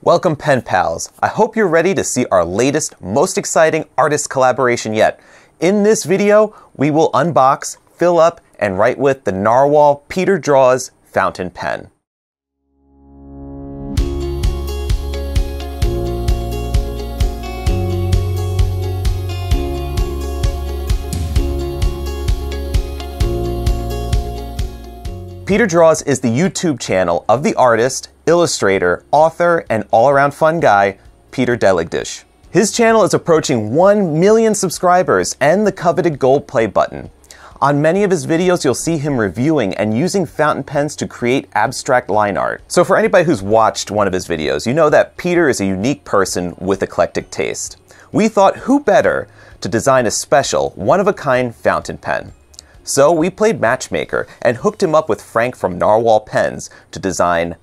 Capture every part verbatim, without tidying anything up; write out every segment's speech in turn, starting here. Welcome, pen pals. I hope you're ready to see our latest, most exciting artist collaboration yet. In this video, we will unbox, fill up, and write with the Narwhal Peter Draws fountain pen. Peter Draws is the YouTube channel of the artist, illustrator, author, and all-around fun guy, Peter Deligdish. His channel is approaching one million subscribers and the coveted gold play button. On many of his videos, you'll see him reviewing and using fountain pens to create abstract line art. So for anybody who's watched one of his videos, you know that Peter is a unique person with eclectic taste. We thought, who better to design a special, one-of-a-kind fountain pen? So we played matchmaker and hooked him up with Frank from Narwhal Pens to design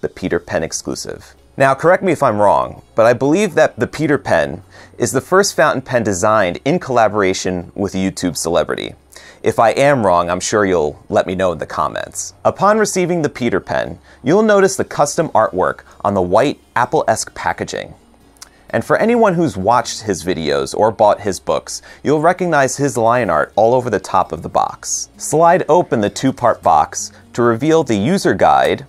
the Peter Pen exclusive. Now, correct me if I'm wrong, but I believe that the Peter Pen is the first fountain pen designed in collaboration with a YouTube celebrity. If I am wrong, I'm sure you'll let me know in the comments. Upon receiving the Peter Pen, you'll notice the custom artwork on the white Apple-esque packaging. And for anyone who's watched his videos or bought his books, you'll recognize his line art all over the top of the box. Slide open the two-part box to reveal the user guide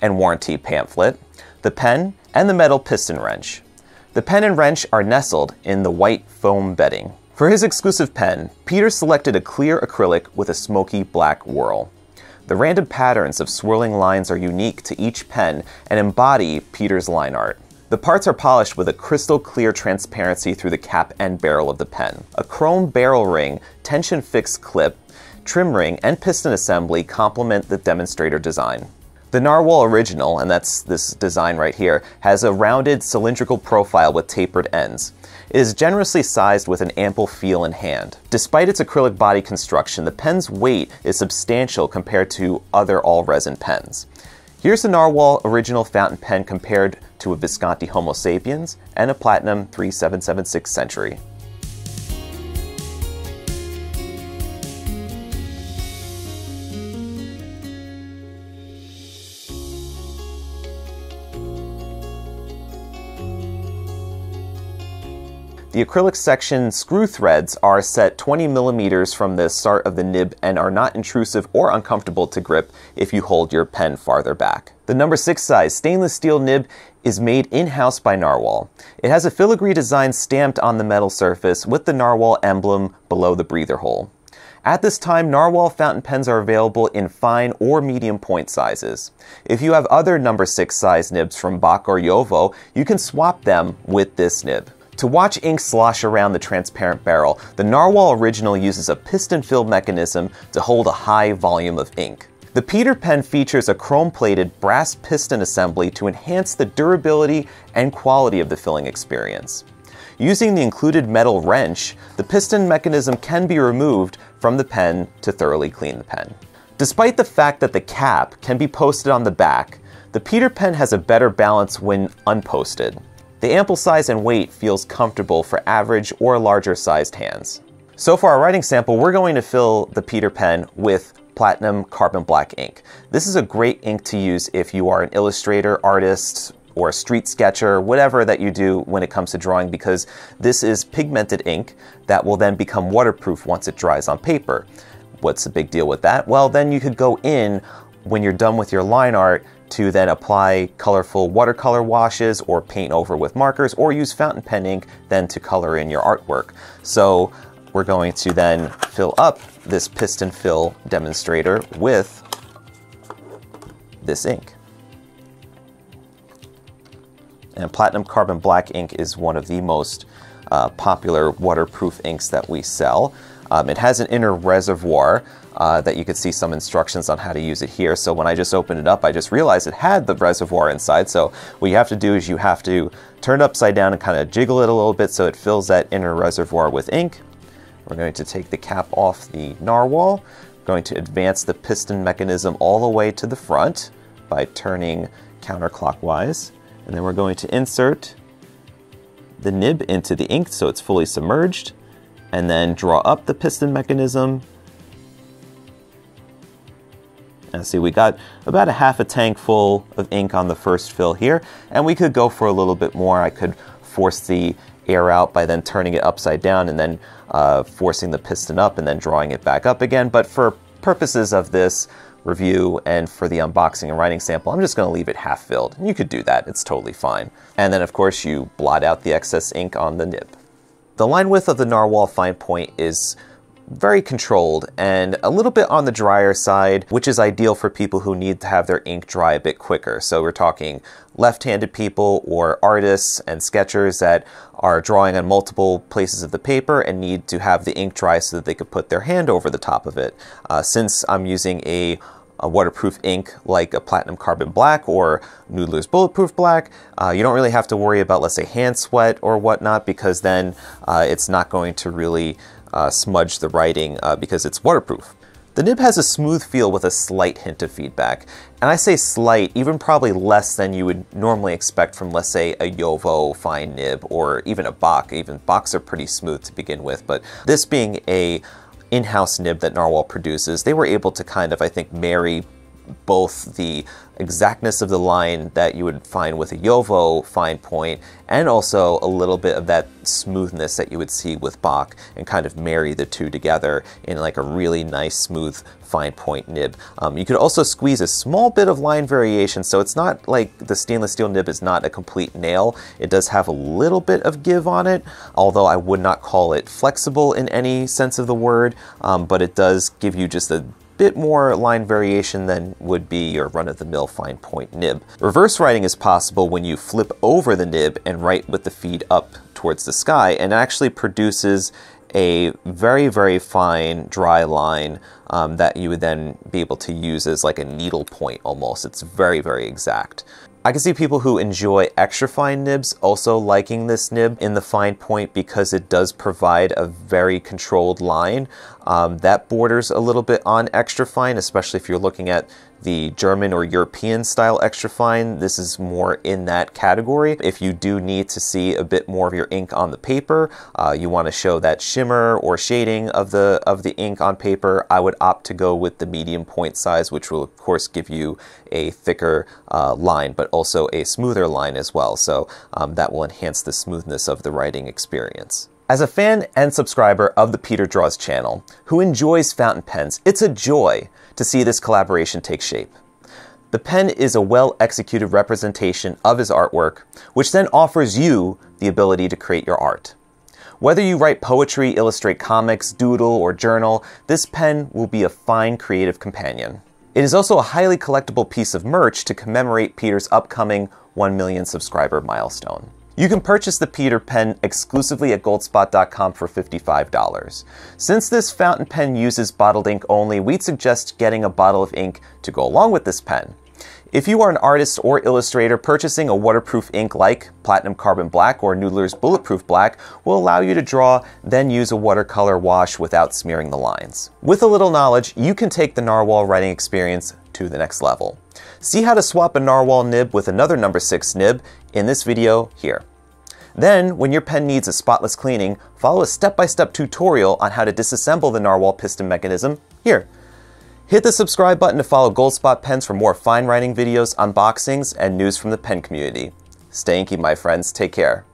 and warranty pamphlet, the pen, and the metal piston wrench. The pen and wrench are nestled in the white foam bedding. For his exclusive pen, Peter selected a clear acrylic with a smoky black whorl. The random patterns of swirling lines are unique to each pen and embody Peter's line art. The parts are polished with a crystal clear transparency through the cap and barrel of the pen. A chrome barrel ring, tension fixed clip, trim ring, and piston assembly complement the demonstrator design. The Narwhal original, and that's this design right here, has a rounded cylindrical profile with tapered ends. It is generously sized with an ample feel in hand. Despite its acrylic body construction, the pen's weight is substantial compared to other all-resin pens. Here's the Narwhal original fountain pen compared to a Visconti Homo Sapiens and a Platinum thirty-seven seventy-six Century. The acrylic section screw threads are set twenty millimeters from the start of the nib and are not intrusive or uncomfortable to grip if you hold your pen farther back. The number six size stainless steel nib is made in-house by Narwhal. It has a filigree design stamped on the metal surface with the Narwhal emblem below the breather hole. At this time, Narwhal fountain pens are available in fine or medium point sizes. If you have other number six size nibs from Bock or JoWo, you can swap them with this nib. To watch ink slosh around the transparent barrel, the Narwhal original uses a piston-filled mechanism to hold a high volume of ink. The Peter Pen features a chrome-plated brass piston assembly to enhance the durability and quality of the filling experience. Using the included metal wrench, the piston mechanism can be removed from the pen to thoroughly clean the pen. Despite the fact that the cap can be posted on the back, the Peter Pen has a better balance when unposted. The ample size and weight feels comfortable for average or larger sized hands. So for our writing sample, we're going to fill the Peter Pen with Platinum Carbon Black ink. This is a great ink to use if you are an illustrator, artist, or a street sketcher, whatever that you do when it comes to drawing, because this is pigmented ink that will then become waterproof once it dries on paper. What's the big deal with that? Well, then you could go in when you're done with your line art to then apply colorful watercolor washes or paint over with markers or use fountain pen ink then to color in your artwork. So we're going to then fill up this piston fill demonstrator with this ink. And Platinum Carbon Black ink is one of the most uh, popular waterproof inks that we sell. Um, it has an inner reservoir uh, that you could see some instructions on how to use it here. So when I just opened it up, I just realized it had the reservoir inside. So what you have to do is you have to turn it upside down and kind of jiggle it a little bit so it fills that inner reservoir with ink. We're going to take the cap off the Narwhal. We're going to advance the piston mechanism all the way to the front by turning counterclockwise. And then we're going to insert the nib into the ink so it's fully submerged, and then draw up the piston mechanism and see, we got about a half a tank full of ink on the first fill here, and we could go for a little bit more. I could force the air out by then turning it upside down and then uh, forcing the piston up and then drawing it back up again. But for purposes of this review and for the unboxing and writing sample, I'm just gonna leave it half filled. And you could do that, it's totally fine. And then of course you blot out the excess ink on the nib. The line width of the Narwhal fine point is very controlled and a little bit on the drier side, which is ideal for people who need to have their ink dry a bit quicker. So we're talking left-handed people or artists and sketchers that are drawing on multiple places of the paper and need to have the ink dry so that they could put their hand over the top of it. Uh, since I'm using a A waterproof ink like a Platinum Carbon Black or Noodler's Bulletproof Black, uh, you don't really have to worry about, let's say, hand sweat or whatnot, because then uh, it's not going to really uh, smudge the writing uh, because it's waterproof. The nib has a smooth feel with a slight hint of feedback. And I say slight, even probably less than you would normally expect from, let's say, a JoWo fine nib or even a Bock. Even Bocks are pretty smooth to begin with, but this being a in-house nib that Narwhal produces, they were able to kind of, I think, marry both the exactness of the line that you would find with a JoWo fine point and also a little bit of that smoothness that you would see with Bock, and kind of marry the two together in like a really nice smooth fine point nib. Um, you could also squeeze a small bit of line variation, so it's not like the stainless steel nib is not a complete nail. It does have a little bit of give on it, although I would not call it flexible in any sense of the word, um, but it does give you just a bit more line variation than would be your run-of-the-mill fine point nib. Reverse writing is possible when you flip over the nib and write with the feed up towards the sky, and it actually produces a very, very fine dry line um, that you would then be able to use as like a needle point almost. It's very, very exact. I can see people who enjoy extra fine nibs also liking this nib in the fine point because it does provide a very controlled line um, that borders a little bit on extra fine, especially if you're looking at the German or European style extra fine. This is more in that category. If you do need to see a bit more of your ink on the paper, uh, you want to show that shimmer or shading of the of the ink on paper, I would opt to go with the medium point size, which will of course give you a thicker uh, line, but also a smoother line as well, so um, that will enhance the smoothness of the writing experience. As a fan and subscriber of the Peter Draws channel, who enjoys fountain pens, it's a joy to see this collaboration take shape. The pen is a well-executed representation of his artwork, which then offers you the ability to create your art. Whether you write poetry, illustrate comics, doodle, or journal, this pen will be a fine creative companion. It is also a highly collectible piece of merch to commemorate Peter's upcoming one million subscriber milestone. You can purchase the Peter Pen exclusively at goldspot dot com for fifty-five dollars. Since this fountain pen uses bottled ink only, we'd suggest getting a bottle of ink to go along with this pen. If you are an artist or illustrator, purchasing a waterproof ink like Platinum Carbon Black or Noodler's Bulletproof Black will allow you to draw, then use a watercolor wash without smearing the lines. With a little knowledge, you can take the Narwhal writing experience to the next level. See how to swap a Narwhal nib with another number six nib in this video here. Then, when your pen needs a spotless cleaning, follow a step-by-step tutorial on how to disassemble the Narwhal piston mechanism here. Hit the subscribe button to follow Goldspot Pens for more fine writing videos, unboxings, and news from the pen community. Stay inky, my friends. Take care.